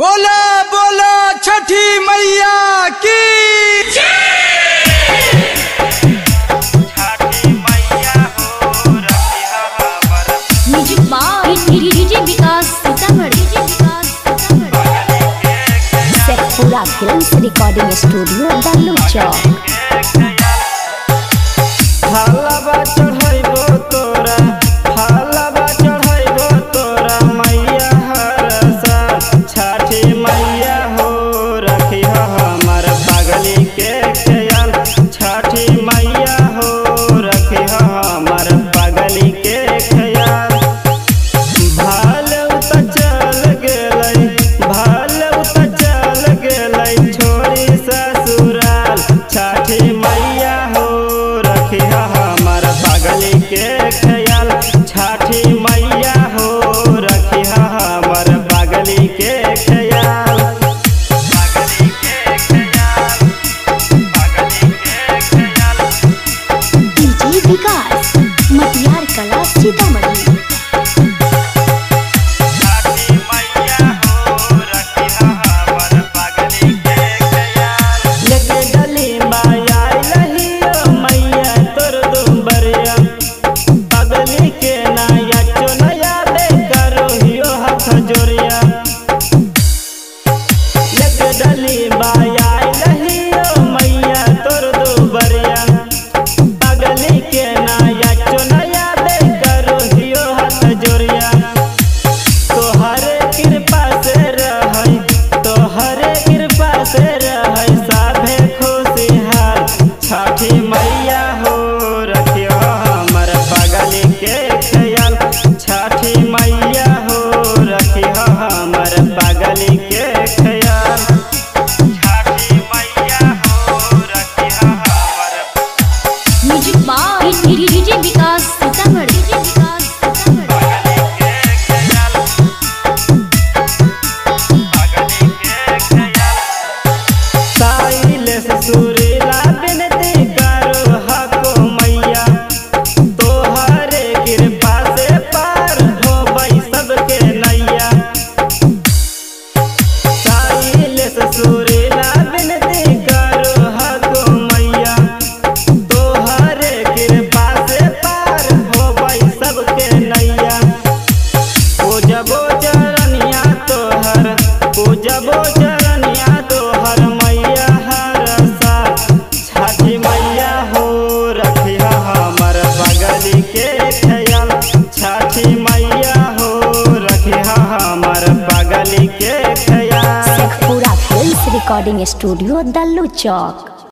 बोला बोला छठी मैया की recording studio Dallu Chowk. Recording studio Dallu चौक।